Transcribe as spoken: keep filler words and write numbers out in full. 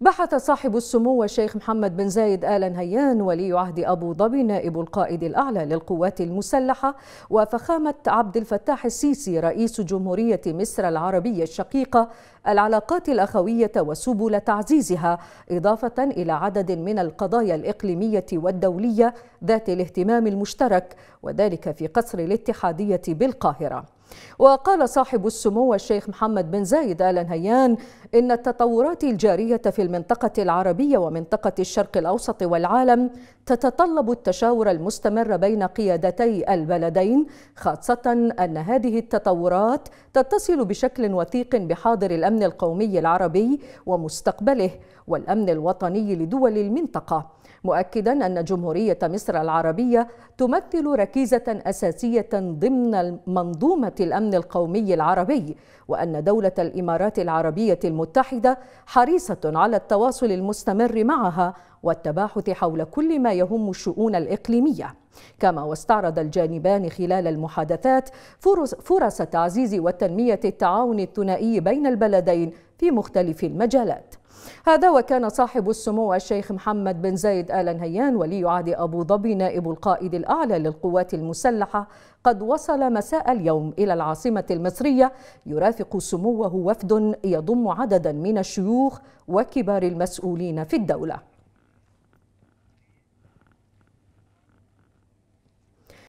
بحث صاحب السمو الشيخ محمد بن زايد آل نهيان ولي عهد أبوظبي نائب القائد الأعلى للقوات المسلحة وفخامة عبد الفتاح السيسي رئيس جمهورية مصر العربية الشقيقة العلاقات الأخوية وسبل تعزيزها، إضافة إلى عدد من القضايا الإقليمية والدولية ذات الاهتمام المشترك، وذلك في قصر الاتحادية بالقاهرة. وقال صاحب السمو الشيخ محمد بن زايد آل نهيان إن التطورات الجارية في المنطقة العربية ومنطقة الشرق الأوسط والعالم تتطلب التشاور المستمر بين قيادتي البلدين، خاصة أن هذه التطورات تتصل بشكل وثيق بحاضر الأمن القومي العربي ومستقبله والأمن الوطني لدول المنطقة، مؤكدا أن جمهورية مصر العربية تمثل ركيزة أساسية ضمن منظومة الأمن القومي العربي، وأن دولة الإمارات العربية المتحدة حريصة على التواصل المستمر معها والتباحث حول كل ما يهم الشؤون الإقليمية. كما واستعرض الجانبان خلال المحادثات فرص, فرص تعزيز وتنمية التعاون الثنائي بين البلدين في مختلف المجالات. هذا وكان صاحب السمو الشيخ محمد بن زايد آل نهيان ولي عهد أبوظبي نائب القائد الأعلى للقوات المسلحة قد وصل مساء اليوم إلى العاصمة المصرية يرافق سموه وفد يضم عددا من الشيوخ وكبار المسؤولين في الدولة.